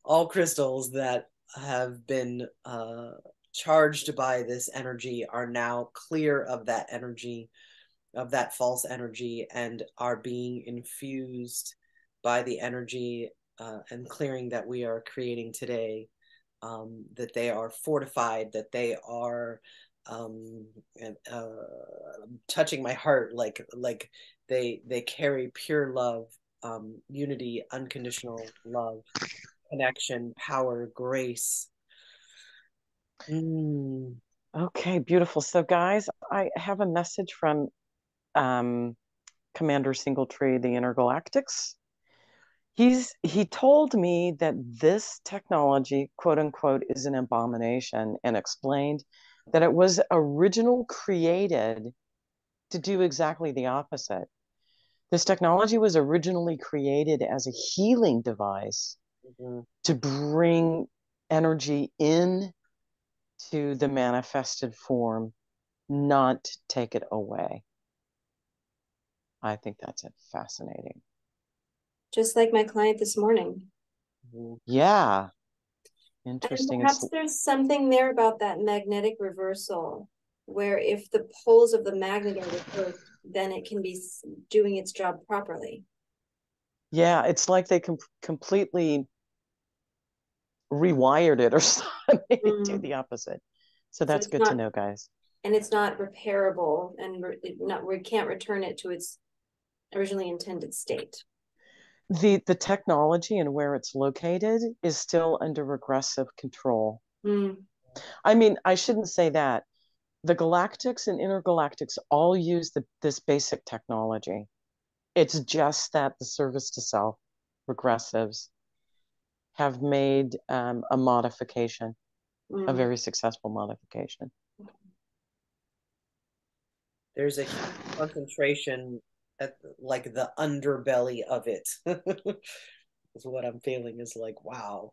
all crystals that have been uh, charged by this energy are now clear of that energy, of that false energy, and are being infused by the energy uh, and clearing that we are creating today, um, that they are fortified, that they are um, uh, touching my heart, like like they they carry pure love, um, unity, unconditional love, connection, power, grace. Mm. Okay, beautiful. So guys, I have a message from um, Commander Singletree, the Intergalactics. He's, he told me that this technology, quote unquote, is an abomination, and explained that it was originally created to do exactly the opposite. This technology was originally created as a healing device, mm-hmm, to bring energy in to the manifested form, not take it away. I think that's fascinating. Just like my client this morning. Yeah. Interesting. And perhaps there's something there about that magnetic reversal, where if the poles of the magnet are reversed, then it can be doing its job properly. Yeah, it's like they com completely rewired it or something. Mm. Do the opposite. So that's so good not, to know, guys. And it's not repairable, and re not we can't return it to its originally intended state. The the technology and where it's located is still under regressive control. Mm. I mean, I shouldn't say that. The Galactics and Intergalactics all use the, this basic technology. It's just that the service to self regressives have made um, a modification, mm, a very successful modification. There's a huge concentration at like the underbelly of it. Is what I'm feeling is like, wow,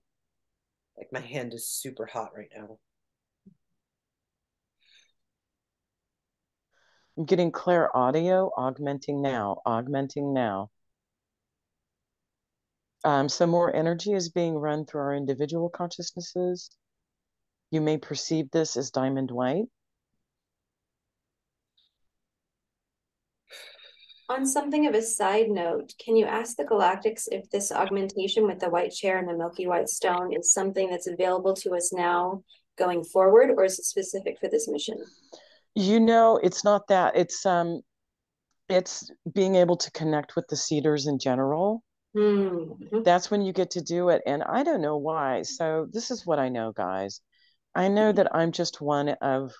like my hand is super hot right now. I'm getting clear audio, augmenting now, augmenting now. Um, so more energy is being run through our individual consciousnesses. You may perceive this as diamond white. On something of a side note, can you ask the Galactics if this augmentation with the white chair and the milky white stone is something that's available to us now going forward, or is it specific for this mission? You know, it's not that. It's um, it's being able to connect with the Cedars in general. Mm-hmm. That's when you get to do it. And I don't know why. So this is what I know, guys. I know that I'm just one of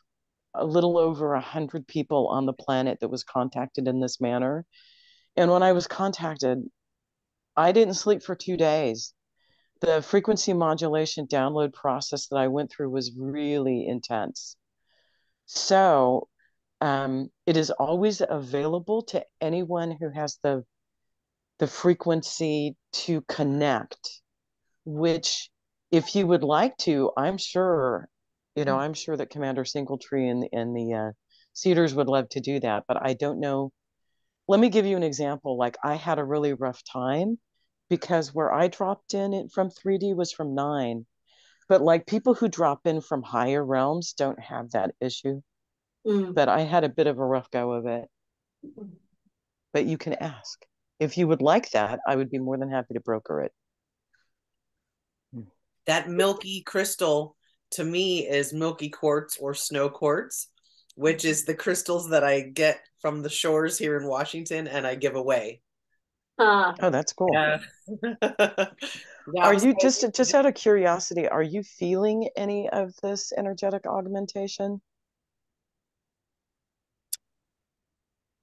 a little over a hundred people on the planet that was contacted in this manner. And when I was contacted, I didn't sleep for two days. The frequency modulation download process that I went through was really intense. So um, it is always available to anyone who has the, the frequency to connect, which if you would like to, I'm sure, you know, I'm sure that Commander Singletree and, and the uh, Cedars would love to do that, but I don't know. Let me give you an example. Like, I had a really rough time because where I dropped in from three D was from nine, but like people who drop in from higher realms don't have that issue. Mm. But I had a bit of a rough go of it. But you can ask. If you would like that, I would be more than happy to broker it. That milky crystal to me is milky quartz or snow quartz, which is the crystals that I get from the shores here in Washington and I give away. Uh, oh, that's cool. Yeah. Are you just, just out of curiosity, are you feeling any of this energetic augmentation?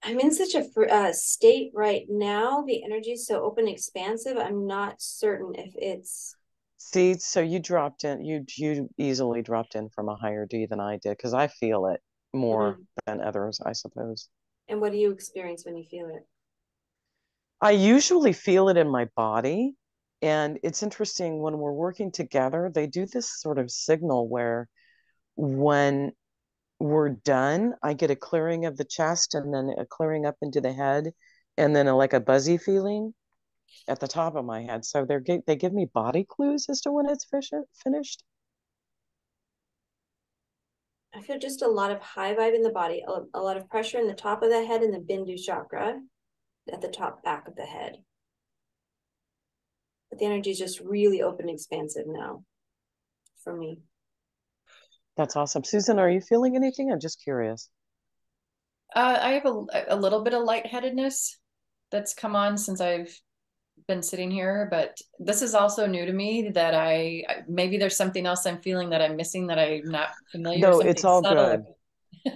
I'm in such a uh, state right now. The energy is so open, expansive. I'm not certain if it's. See, so you dropped in, you, you easily dropped in from a higher D than I did, because I feel it more mm-hmm. than others, I suppose. And what do you experience when you feel it? I usually feel it in my body. And it's interesting, when we're working together, they do this sort of signal where when we're done, I get a clearing of the chest and then a clearing up into the head and then a, like a buzzy feeling at the top of my head. So they're, they give me body clues as to when it's finished. I feel just a lot of high vibe in the body, a, a lot of pressure in the top of the head and the Bindu chakra at the top back of the head. But the energy is just really open and expansive now for me. That's awesome. Susan, are you feeling anything? I'm just curious. Uh, I have a, a little bit of lightheadedness that's come on since I've been sitting here, but this is also new to me, that I, maybe there's something else I'm feeling that I'm missing that I'm not familiar with. No, it's all subtle. Good.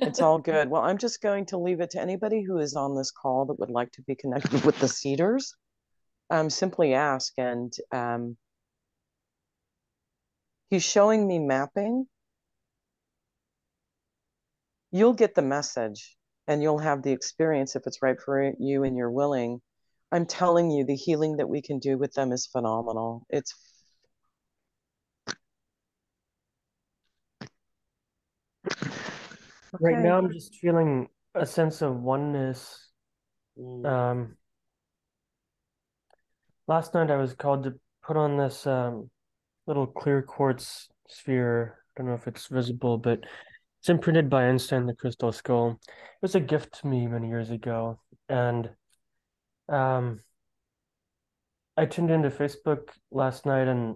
It's all good. Well, I'm just going to leave it to anybody who is on this call that would like to be connected with the Cedars. Um, simply ask. And um, he's showing me mapping. You'll get the message and you'll have the experience if it's right for you and you're willing. I'm telling you, the healing that we can do with them is phenomenal. It's right okay. Now I'm just feeling a sense of oneness. Mm. Um, last night I was called to put on this um, little clear quartz sphere. I don't know if it's visible, but it's imprinted by Einstein, the crystal skull. It was a gift to me many years ago. And um, I tuned into Facebook last night, and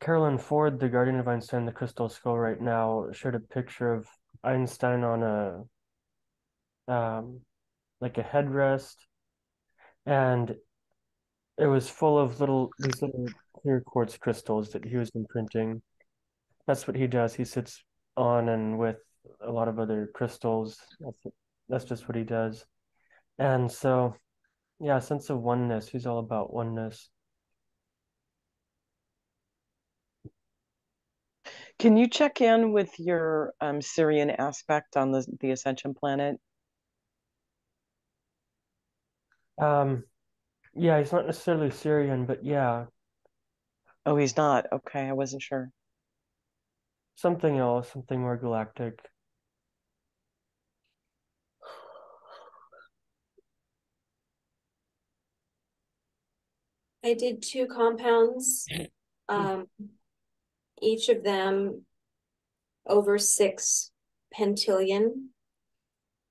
Carolyn Ford, the guardian of Einstein, the crystal skull right now, shared a picture of Einstein on a, um, like a headrest. And it was full of little, these little clear quartz crystals that he was imprinting. That's what he does. He sits on and with a lot of other crystals. That's, that's just what he does. And so, yeah, sense of oneness. He's all about oneness. Can you check in with your um, Syrian aspect on the, the Ascension planet? Um, yeah, he's not necessarily Syrian, but yeah. Oh, he's not. Okay, I wasn't sure. Something else, something more galactic. I did two compounds, um, each of them over six pentillion.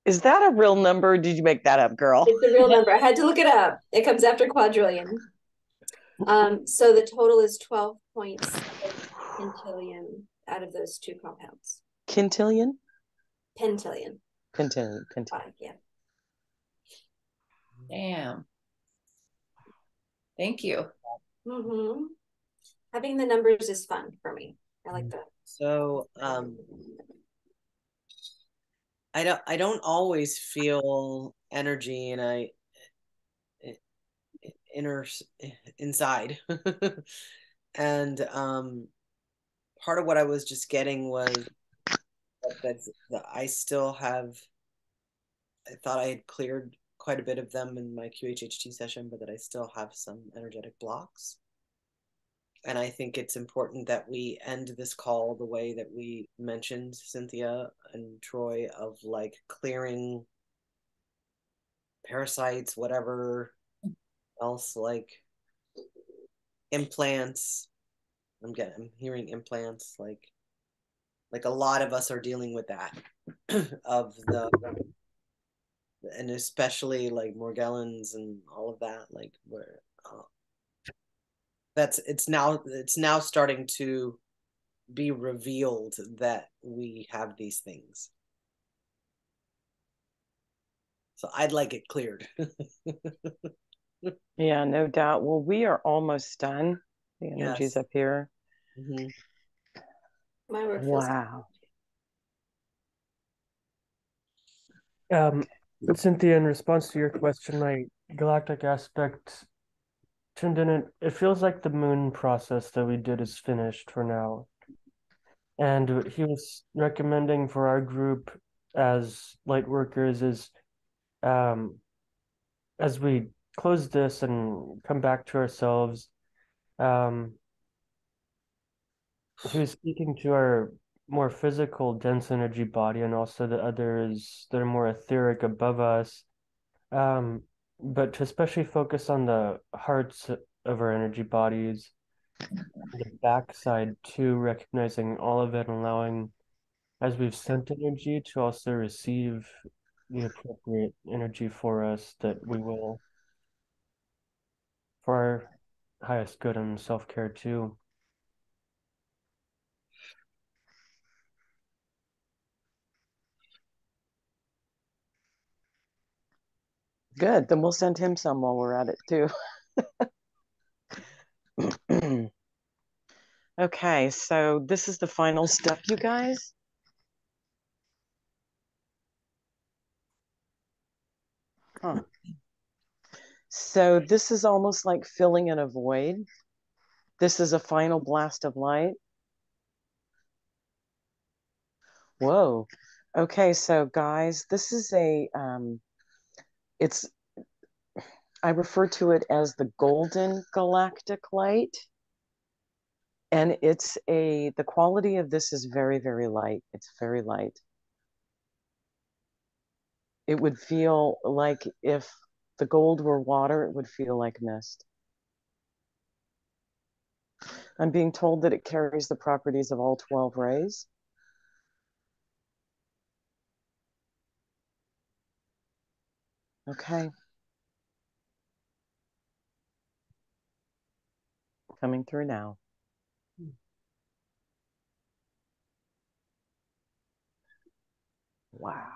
Is that a real number? Did you make that up, girl? It's a real number. I had to look it up. It comes after quadrillion. Um, so the total is twelve point six pentillion out of those two compounds. Quintillion? Pentillion. Pentillion. Pentillion. Five, yeah. Damn. Thank you. Mm-hmm. Having the numbers is fun for me. I like that. So um, I don't. I don't always feel energy, and I inner inside, and um. Part of what I was just getting was that, that I still have, I thought I had cleared quite a bit of them in my Q H H T session, but that I still have some energetic blocks. And I think it's important that we end this call the way that we mentioned, Cynthia and Troy, of like clearing parasites, whatever else, like implants. I'm getting, I'm hearing implants, like, like a lot of us are dealing with that of the, and especially like Morgellons and all of that, like where uh, that's, it's now, it's now starting to be revealed that we have these things. So I'd like it cleared. Yeah, no doubt. Well, we are almost done. The energy's yes. up here. Mm-hmm. My work feels wow. Um, Cynthia, in response to your question, my galactic aspect turned in. It, it feels like the moon process that we did is finished for now. And he was recommending for our group as light workers is, um, as we close this and come back to ourselves, um, he was speaking to our more physical, dense energy body, and also the others that are more etheric above us. Um, but to especially focus on the hearts of our energy bodies, the backside too, recognizing all of it, allowing, as we've sent energy, to also receive the appropriate energy for us that we will, for our highest good and self-care too. Good. Then we'll send him some while we're at it too. Okay, so this is the final step, you guys. Huh. So this is almost like filling in a void. This is a final blast of light. Whoa. Okay, so guys, this is a... Um, It's, I refer to it as the golden galactic light. And it's a, the quality of this is very, very light. It's very light. It would feel like if the gold were water, it would feel like mist. I'm being told that it carries the properties of all twelve rays. Okay. Coming through now. Hmm. Wow.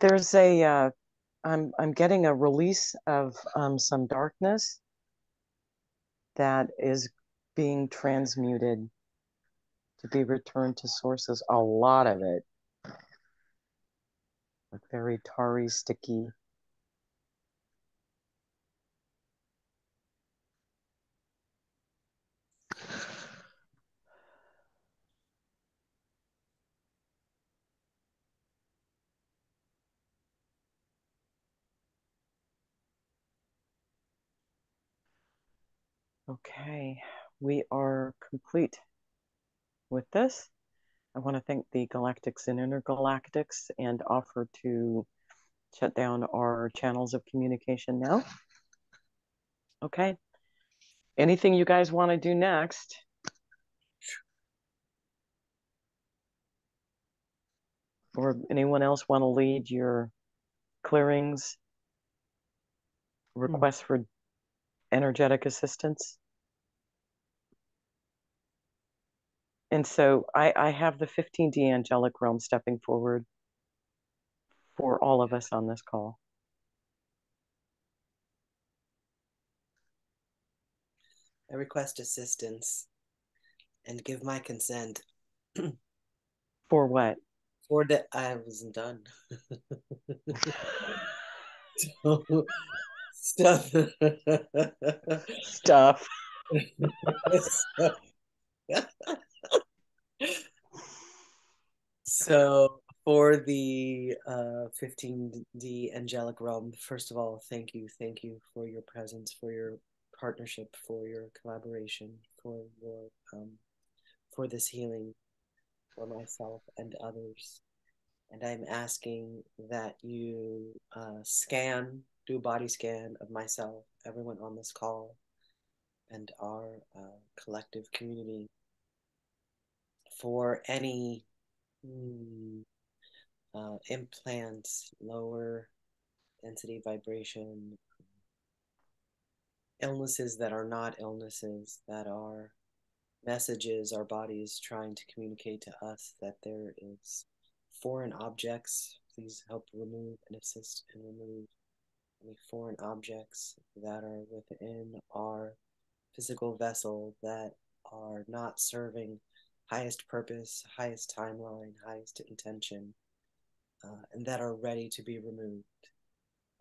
There's a, uh, I'm, I'm getting a release of um, some darkness that is being transmuted to be returned to sources, a lot of it. Like very tarry, sticky. Okay, we are complete with this. I want to thank the Galactics and Intergalactics and offer to shut down our channels of communication now. Okay, anything you guys want to do next? Or anyone else want to lead your clearings, requests for energetic assistance? And so I, I have the fifteen D angelic realm stepping forward for all of us on this call. I request assistance and give my consent For what? For the, I wasn't done. so, stuff. Stuff. So for the uh, fifteen D angelic realm, first of all, thank you. Thank you for your presence, for your partnership, for your collaboration, for your, um, for this healing for myself and others. And I'm asking that you uh, scan, do a body scan of myself, everyone on this call, and our uh, collective community for any mm, uh, implants, lower density vibration, illnesses that are not illnesses, that are messages our body is trying to communicate to us that there is foreign objects. Please help remove and assist and remove any foreign objects that are within our physical vessel that are not serving highest purpose, highest timeline, highest intention, uh, and that are ready to be removed.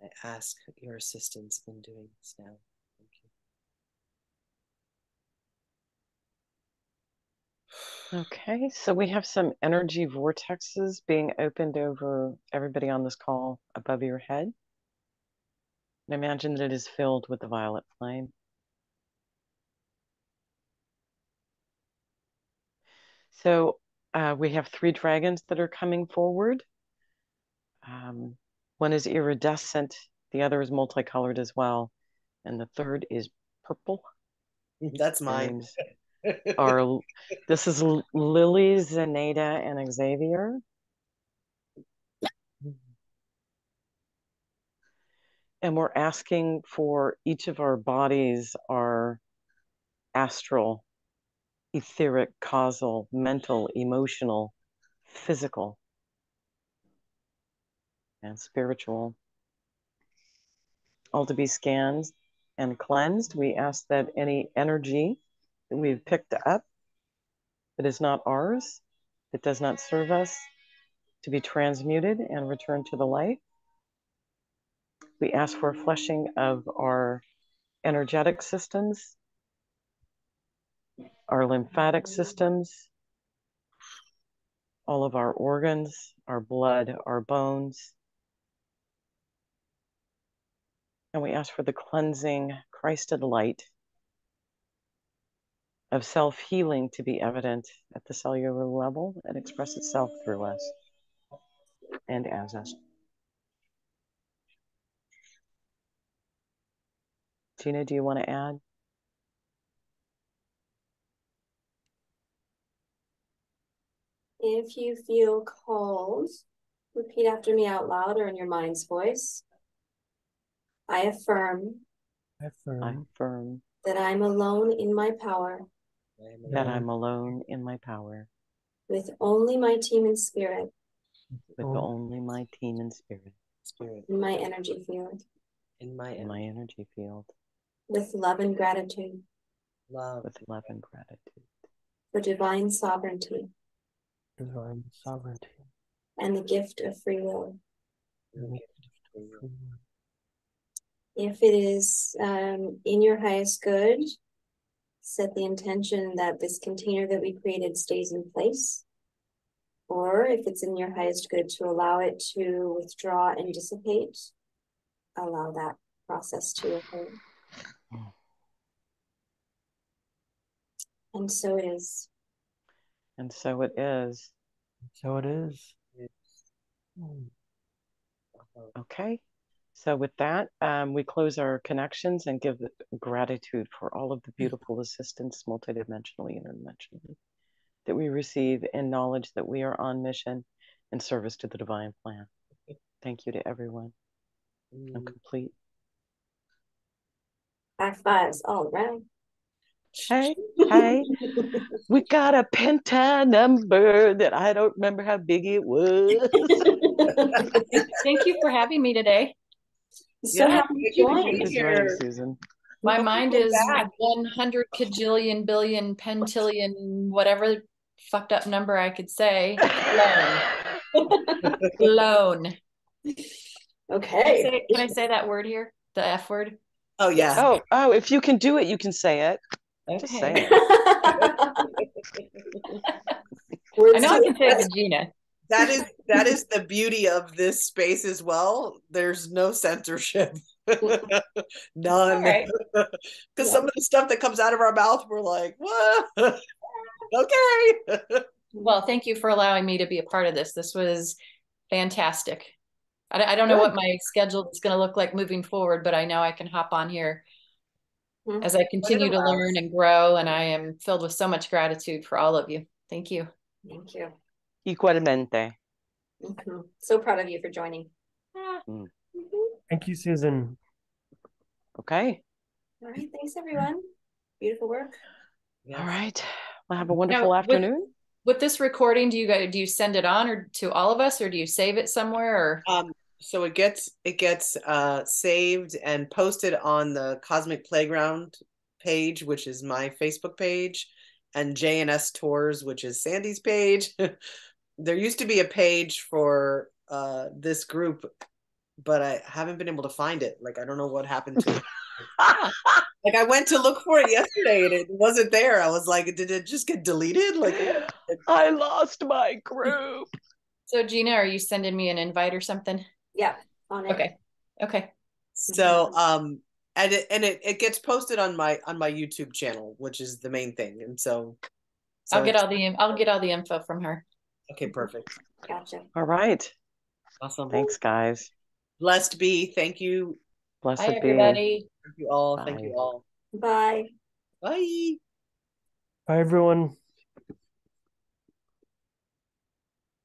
I ask your assistance in doing this now. Thank you. Okay, so we have some energy vortexes being opened over everybody on this call above your head. And imagine that it is filled with the violet flame. So uh, we have three dragons that are coming forward. Um, one is iridescent, the other is multicolored as well, and the third is purple. That's mine. are, this is Lily, Zenaida, and Xavier. And we're asking for each of our bodies, our astral, etheric, causal, mental, emotional, physical, and spiritual, all to be scanned and cleansed. We ask that any energy that we've picked up that is not ours, that does not serve us, to be transmuted and returned to the light. We ask for a flushing of our energetic systems, our lymphatic systems, all of our organs, our blood, our bones. And we ask for the cleansing Christed light of self-healing to be evident at the cellular level and express itself through us and as us. Gina, do you want to add? If you feel called, repeat after me out loud or in your mind's voice. I affirm, I affirm, I affirm that I'm alone in my power. That I'm alone in my power. With only my team and spirit. With only my team and spirit. Spirit. In my energy field. In my, in my energy field. With love and gratitude. Love. With love and gratitude. For divine sovereignty. Divine sovereignty. And the gift of free will. If it is um, in your highest good, set the intention that this container that we created stays in place. Or if it's in your highest good to allow it to withdraw and dissipate, allow that process to occur. Oh. And so it is. And so it is. So it is. Okay. So with that, um, we close our connections and give gratitude for all of the beautiful assistance, multidimensionally, interdimensionally, that we receive, and knowledge that we are on mission in service to the divine plan. Thank you to everyone. I'm complete. High fives all around. Hey, hey, we got a penta number that I don't remember how big it was. Thank you for having me today. So yeah, happy to join here. Susan. My mind is back. one hundred kajillion, billion, pentillion, whatever fucked up number I could say. Loan. Loan. Okay. Can I, say, can I say that word here? The F word? Oh, yeah. Oh, oh, if you can do it, you can say it. Okay. Just say it. I know I can say it to Gina. That is that is the beauty of this space as well. There's no censorship. None. Because right. yeah. some of the stuff that comes out of our mouth, we're like, what? Okay. Well, thank you for allowing me to be a part of this. This was fantastic. I, I don't know what my schedule is going to look like moving forward, but I know I can hop on here mm-hmm. as I continue to learn and grow. And I am filled with so much gratitude for all of you. Thank you. Thank you. Equalmente. Mm-hmm. So proud of you for joining. Mm. Thank you, Susan. Okay. All right. Thanks, everyone. Beautiful work. Yeah. All right. Well, have a wonderful now, afternoon. With, with this recording, do you guys do you send it on or to all of us, or do you save it somewhere? Or um, so it gets it gets uh, saved and posted on the Cosmic Playground page, which is my Facebook page, and J N S Tours, which is Sandy's page. There used to be a page for uh, this group, but I haven't been able to find it. Like, I don't know what happened to it. Like, I went to look for it yesterday and it wasn't there. I was like, did it just get deleted? Like, I lost my group. So Gina, are you sending me an invite or something? Yeah. On it. Okay. Okay. So, um, and it, and it, it gets posted on my, on my YouTube channel, which is the main thing. And so, so I'll get all the, I'll get all the info from her. Okay. Perfect. Gotcha. All right. Awesome. Thanks, guys. Blessed be. Thank you. Blessed Bye, be. Everybody. Thank you all. Bye. Thank you all. Bye. Bye. Bye, everyone.